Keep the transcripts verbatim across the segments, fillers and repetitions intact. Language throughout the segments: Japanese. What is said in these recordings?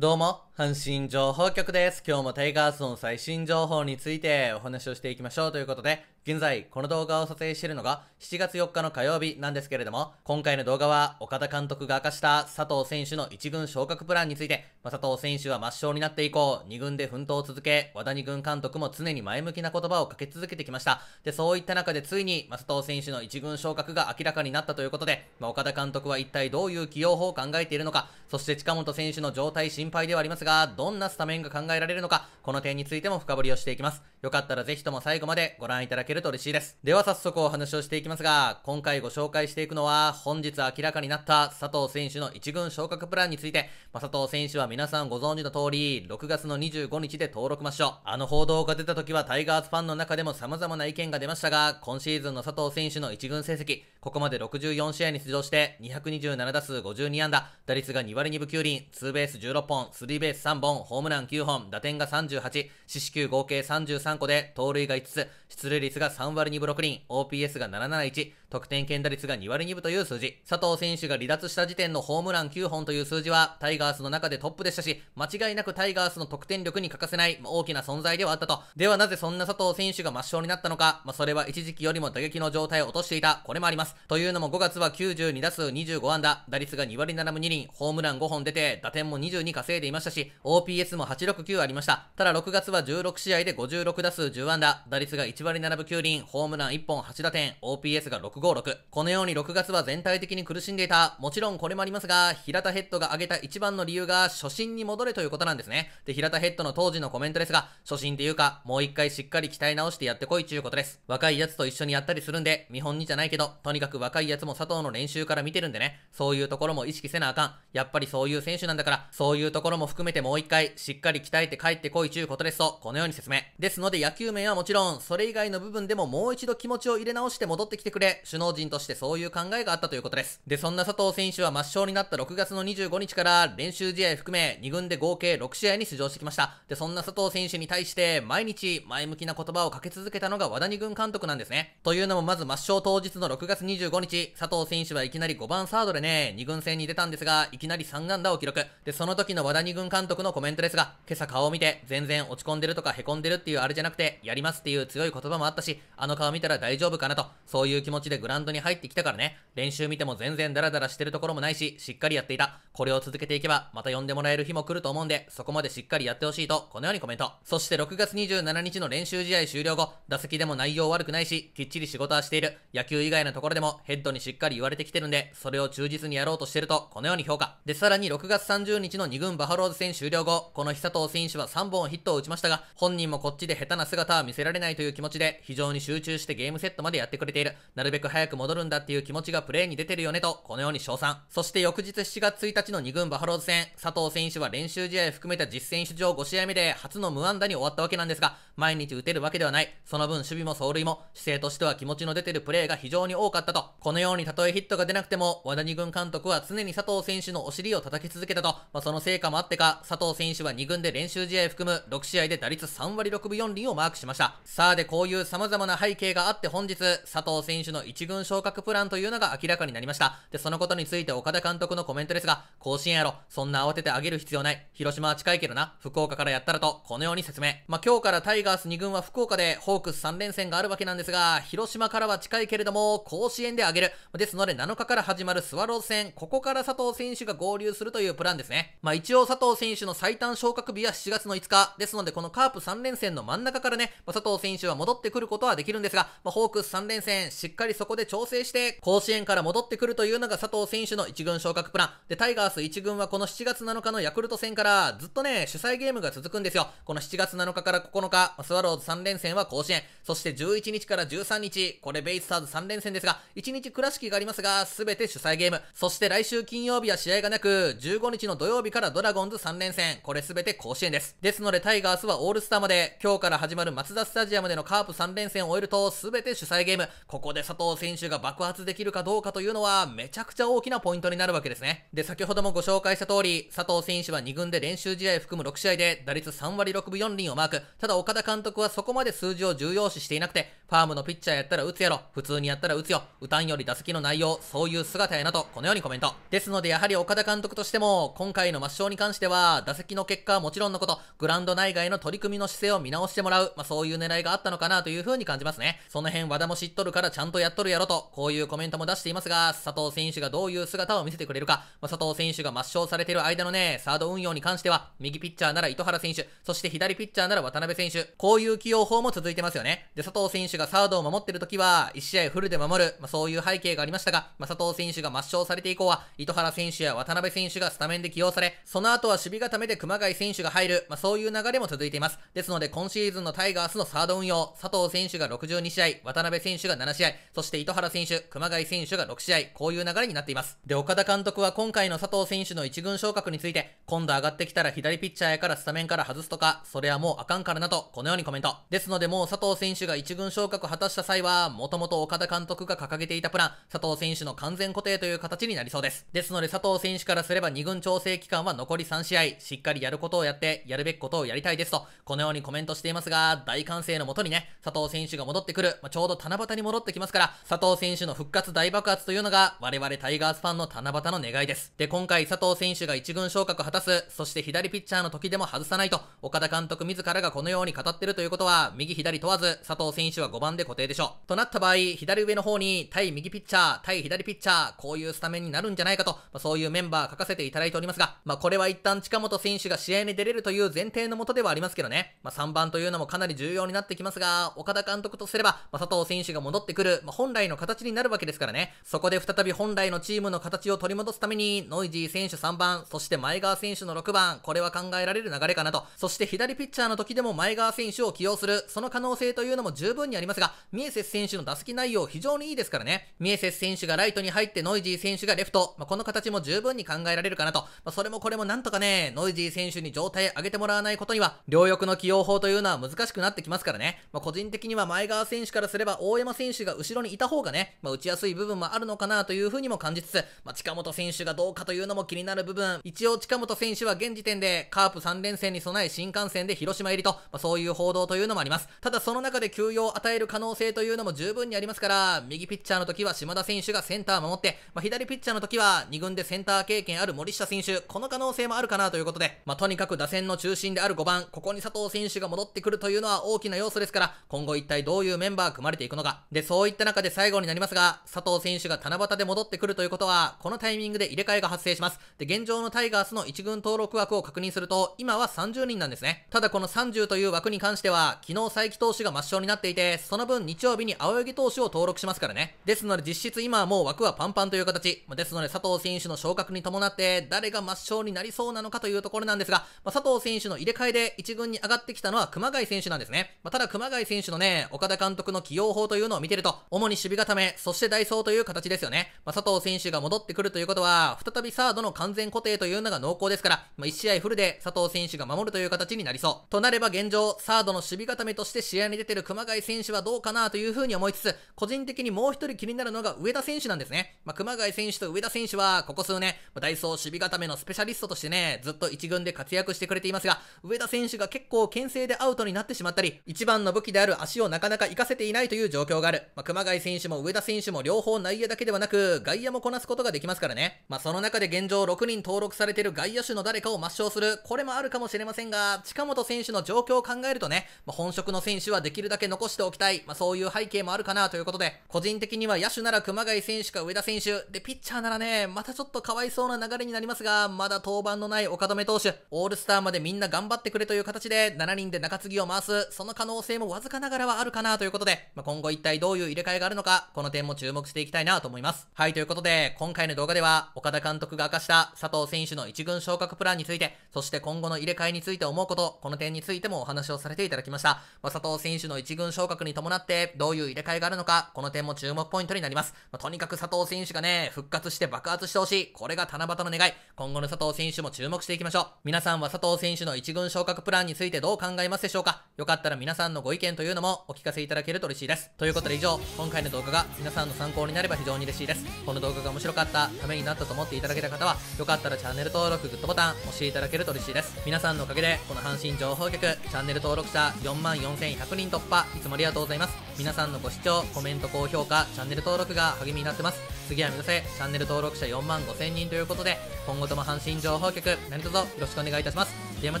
どうも、阪神情報局です。今日もタイガースの最新情報についてお話をしていきましょうということで、現在この動画を撮影しているのがしちがつよっかの火曜日なんですけれども、今回の動画は岡田監督が明かした佐藤選手のいちぐん昇格プランについて、まあ、佐藤選手は抹消になって以降、にぐんで奮闘を続け、和田にぐん監督も常に前向きな言葉をかけ続けてきました。で、そういった中でついに、まあ、佐藤選手のいち軍昇格が明らかになったということで、まあ、岡田監督は一体どういう起用法を考えているのか、そして近本選手の状態心配ではありますが、どんなスタメンが考えられるのか、この点についても深掘りをしていきます。よかったらぜひとも最後までご覧いただけると嬉しいです。では早速お話をしていきますが、今回ご紹介していくのは、本日明らかになった佐藤選手のいち軍昇格プランについて、まあ、佐藤選手は皆さんご存知の通り、ろくがつのにじゅうごにちで登録抹消。あの報道が出た時はタイガースファンの中でも様々な意見が出ましたが、今シーズンの佐藤選手のいち軍成績、ここまでろくじゅうよんしあいに出場して、にひゃくにじゅうななだすうごじゅうにあんだ、打率がにわりにぶきゅうりん、ツーベースじゅうろっぽん、スリーベースさんぼん、ホームランきゅうほん、打点がさんじゅうはち、四死球合計さんじゅうさんこで、盗塁がいつつ、出塁率がさんわりにぶろくりん、オーピーエス がななななな、得点圏打率がにわりにぶという数字。佐藤選手が離脱した時点のホームランきゅうほんという数字は、タイガースの中でトップでしたし、間違いなくタイガースの得点力に欠かせない大きな存在ではあったと。ではなぜそんな佐藤選手が抹消になったのか、まあ、それは一時期よりも打撃の状態を落としていた、これもあります。というのもごがつはきゅうじゅうにだすうにじゅうごあんだ、打率がにわりななぶにりん、ホームランごほん出て、打点もにじゅうに稼いでいましたし、オーピーエス もはちろくきゅうありました。ただろくがつはじゅうろくしあいでごじゅうろくだすうじゅうあんだ、打率がいちわりななぶきゅうりん、ホームランいっぽんはちだてん、オーピーエス がろくごろく。このようにろくがつは全体的に苦しんでいた。もちろんこれもありますが、平田ヘッドが挙げた一番の理由が初心に戻れということなんですね。で、平田ヘッドの当時のコメントですが、初心っていうか、もう一回しっかり鍛え直してやってこいということです。若いやつと一緒にやったりするんで、見本にじゃないけど、とにかく若いやつも佐藤の練習から見てるんでね、そういうところも意識せなあかん。やっぱりそういう選手なんだから、そういうところも含めてもう一回しっかり鍛えて帰ってこいということですと、このように説明。ですので野球面はもちろん、それ以外の部分でももう一度気持ちを入れ直して戻ってきてくれ、首脳陣としてそういう考えがあったということです。で、そんな佐藤選手は抹消になったろくがつのにじゅうごにちから練習試合含めにぐんで合計ろくしあいに出場してきました。で、そんな佐藤選手に対して毎日前向きな言葉をかけ続けたのが和田にぐん監督なんですね。というのもまず抹消当日のろくがつにじゅうごにち、佐藤選手はいきなりごばんサードでね、にぐん戦に出たんですが、いきなりさんあんだを記録。で、その時の和田にぐん監督のコメントですが、今朝顔を見て全然落ち込んでるとか凹んでるっていうあれじゃなくて、やりますっていう強い言葉もあったし、あの顔見たら大丈夫かなと、そういう気持ちでグラウンドに入ってきたからね、練習見ても全然ダラダラしてるところもないし、しっかりやっていた。これを続けていけば、また呼んでもらえる日も来ると思うんで、そこまでしっかりやってほしいと、このようにコメント。そしてろくがつにじゅうしちにちの練習試合終了後、打席でも内容悪くないし、きっちり仕事はしている。野球以外のところでも、ヘッドにしっかり言われてきてるんで、それを忠実にやろうとしてると、このように評価。で、さらにろくがつさんじゅうにちのにぐんバファローズ戦終了後、この日佐藤選手はさんぼんヒットを打ちましたが、本人もこっちで下手な姿は見せられないという気持ちで、非常に集中してゲームセットまでやってくれている。なるべく早く戻るんだっていう気持ちがプレーに出てるよねと、このように称賛。そして翌日しちがつついたちのにぐんバファローズ戦、佐藤選手は練習試合含めた実戦出場ごしあいめで初の無安打に終わったわけなんですが、毎日打てるわけではない。その分守備も走塁も、姿勢としては気持ちの出てるプレーが非常に多かったと。このようにたとえヒットが出なくても、和田にぐん監督は常に佐藤選手のお尻を叩き続けたと、まあ、その成果もあってか、佐藤選手はにぐんで練習試合含むろくしあいで打率さんわりろくぶよんりんをマークしました。さあで、こういう様々な背景があって本日、佐藤選手の一軍昇格プランというのが明らかになりました。で、そのことについて岡田監督のコメントですが、甲子園やろ、そんな慌ててあげる必要ない。広島は近いけどな、福岡からやったらと、このように説明。まあ、今日からタイガースにぐんは福岡で、ホークスさんれんせんがあるわけなんですが、広島からは近いけれども、甲子園であげる。ですのでなのかから始まるスワローズ戦、ここから佐藤選手が合流するというプランですね。まあ、一応佐藤選手の最短昇格日はしちがつのいつか、ですのでこのカープさんれんせんの真ん中からね、まあ、佐藤選手は戻ってくることはできるんですが、まあ、ホークスさんれんせん、しっかりそこで調整して、甲子園から戻ってくるというのが佐藤選手の一軍昇格プラン。で、タイガースいち軍はこのしちがつなのかのヤクルト戦からずっとね、主催ゲームが続くんですよ。このしちがつなのかからここのか、スワローズさんれんせんは甲子園、そしてじゅういちにちからじゅうさんにち、これベイスターズさんれんせんですが、いちにち倉敷がありますが、すべて主催ゲーム。そして来週金曜日は試合がなく、じゅうごにちの土曜日からドラゴンズさんれんせん、これすべて甲子園です。ですのでタイガースはオールスターまで、今日から始まるマツダスタジアムでのカープさんれんせんを終えると、すべて主催ゲーム。ここで佐藤選手が爆発できるかどうかというのは、めちゃくちゃ大きなポイントになるわけですね。で、先ほどもご紹介した通り、佐藤選手はにぐんで練習試合含むろくしあいで、打率さんわりろくぶよんりんをマーク。ただ岡田監督はそこまで数字を重要視していなくて、ファームのピッチャーやったら打つやろ。普通にやったら打つよ。打たんより打席の内容、そういう姿やなと、このようにコメント。ですので、やはり岡田監督としても、今回の抹消に関しては、打席の結果はもちろんのこと、グラウンド内外の取り組みの姿勢を見直してもらう、まあそういう狙いがあったのかなという風に感じますね。その辺、和田も知っとるからちゃんとやっとるやろと、こういうコメントも出していますが、佐藤選手がどういう姿を見せてくれるか、まあ、佐藤選手が抹消されている間のね、サード運用に関しては、右ピッチャーなら糸原選手、そして左ピッチャーなら渡辺選手、こういう起用法も続いてますよね。で、佐藤選手がサードを守っている時は、いち試合フルで守る、まあ、そういう背景がありましたが、まあ、佐藤選手が抹消されて以降は、糸原選手や渡辺選手がスタメンで起用され、その後は守備固めで熊谷選手が入る、まあ、そういう流れも続いています。ですので、今シーズンのタイガースのサード運用、佐藤選手がろくじゅうに試合、渡辺選手がなな試合、そして糸原選手、熊谷選手がろく試合、こういう流れになっています。で、岡田監督は今回の佐藤選手のいち軍昇格について、今度上がってきたら左ピッチャーやからスタメンから外すとか、それはもうあかんからなと、このようにコメント。ですので、もう佐藤選手がいち軍昇格果たした際は、もともと岡田監督が掲げていたプラン、佐藤選手の完全固定という形になりそうです。ですので佐藤選手からすればに軍調整期間は残りさん試合、しっかりやることをやって、やるべきことをやりたいですと、このようにコメントしていますが、大歓声のもとにね、佐藤選手が戻ってくる、まあ、ちょうど七夕に戻ってきますから、佐藤選手の復活大爆発というのが、我々タイガースファンの七夕の願いです。で、今回佐藤選手がいち軍昇格果たす、そして左ピッチャーの時でも外さないと、岡田監督自らがこのように語ってるということは、右左問わず、佐藤選手はごばんで固定でしょうとなった場合、左上の方に対右ピッチャー対左ピッチャー、こういうスタメンになるんじゃないかと、まあ、そういうメンバー書かせていただいておりますが、まあ、これは一旦近本選手が試合に出れるという前提のもとではありますけどね、まあ、さんばんというのもかなり重要になってきますが、岡田監督とすれば、まあ、佐藤選手が戻ってくる、まあ、本来の形になるわけですからね。そこで再び本来のチームの形を取り戻すためにノイジー選手さんばん、そして前川選手のろくばん、これは考えられる流れかなと。そして左ピッチャーの時でも前川選手を起用する、その可能性というのも十分にありますが、ミエセス選手の打席内容非常にいいですからね。ミエセス選手がライトに入ってノイジー選手がレフト、まあ、この形も十分に考えられるかなと、まあ、それもこれもなんとかね、ノイジー選手に状態上げてもらわないことには両翼の起用法というのは難しくなってきますからね、まあ、個人的には前川選手からすれば大山選手が後ろにいた方がね、まあ、打ちやすい部分もあるのかなというふうにも感じつつ、まあ、近本選手がどうかというのも気になる部分。一応近本選手は現時点でカープさん連戦に備え新幹線で広島入りと、まあ、そういう報道というのもあります。ただその中で休養を与える可能性というのも十分にありますから、右ピッチャーの時は島田選手がセンター守って、まあ、左ピッチャーの時はに軍でセンター経験ある森下選手、この可能性もあるかなということで、まあ、とにかく打線の中心であるごばん、ここに佐藤選手が戻ってくるというのは大きな要素ですから、今後一体どういうメンバーが組まれていくのか。で、そういった中で最後になりますが、佐藤選手が七夕で戻ってくるということはこのタイミングで入れ替えが発生します。で、現状のタイガースのいち軍登録枠を確認すると今はさんじゅうにんなんですね。ただこのさんじゅうという枠に関しては昨日才木投手が抹消になっていて、その分日曜日に青柳投手を登録しますからね。ですので実質今はもう枠はパンパンという形ですので、佐藤選手の昇格に伴って誰が抹消になりそうなのかというところなんですが、まあ、佐藤選手の入れ替えでいち軍に上がってきたのは熊谷選手なんですね。まあ、ただ熊谷選手のね、岡田監督の起用法というのを見てると、主に守備固め、そして代走という形ですよね。まあ、佐藤選手が戻ってくるということは再びサードの完全固定というのが濃厚ですから、まあ、いち試合フルで佐藤選手が守るという形になりそうとなれば、現状サードの守備固めとして試合に出てる熊谷選手はどうかなというふうに思いつつ、個人的にもう一人気になるのが上田選手なんですね。まあ、熊谷選手と上田選手はここ数年ダイソー守備固めのスペシャリストとしてね、ずっといち軍で活躍してくれていますが、上田選手が結構牽制でアウトになってしまったり、一番の武器である足をなかなか活かせていないという状況がある。まあ、熊谷選手も上田選手も両方内野だけではなく外野もこなすことができますからね。まあ、その中で現状ろくにん登録されている外野手の誰かを抹消する、これもあるかもしれませんが、近本選手の状況を考えるとね、まあ、本職の選手はできるだけ残しておきたい、まあ、そういう背景もあるかなということで、個人的には野手なら熊谷選手か上田選手で、ピッチャーならね、またちょっとかわいそうな流れになりますが、まだ登板のない岡留投手、オールスターまでみんな頑張ってくれという形でななにんで中継ぎを回す、その可能性もわずかながらはあるかなということで、まあ、今後一体どういう入れ替えがあるのか、この点も注目していきたいなと思います。はい、ということで今回の動画では岡田監督が明かした佐藤選手のいち軍昇格プランについて、そして今後の入れ替えについて思うこと、この点についてもお話をさせていただきました。まあ、佐藤選手のいち軍昇格に伴ってどういう入れ替えがあるのか、この点も注目ポイントになります。まあ、とにかく佐藤選手がね、復活して爆発してほしい、これが七夕の願い。今後の佐藤選手も注目していきましょう。皆さんは佐藤選手のいち軍昇格プランについてどう考えますでしょうか。よかったら皆さんのご意見というのもお聞かせいただけると嬉しいです。ということで以上、今回の動画が皆さんの参考になれば非常に嬉しいです。この動画が面白かった、ためになったと思っていただけた方は、よかったらチャンネル登録、グッドボタン押していただけると嬉しいです。皆さんのおかげでこの阪神情報局チャンネル登録者よんまんよんせんひゃくにん突破、いつもありがとうございます。とうございます。皆さんのご視聴、コメント、高評価、チャンネル登録が励みになってます。次は目指せチャンネル登録者よんまんごせんにんということで、今後とも阪神情報局何卒よろしくお願いいたします。ではま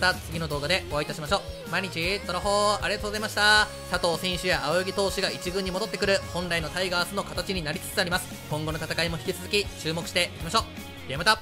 た次の動画でお会いいたしましょう。毎日トラホー、ありがとうございました。佐藤選手や青柳投手がいち軍に戻ってくる、本来のタイガースの形になりつつあります。今後の戦いも引き続き注目していきましょう。ではまた。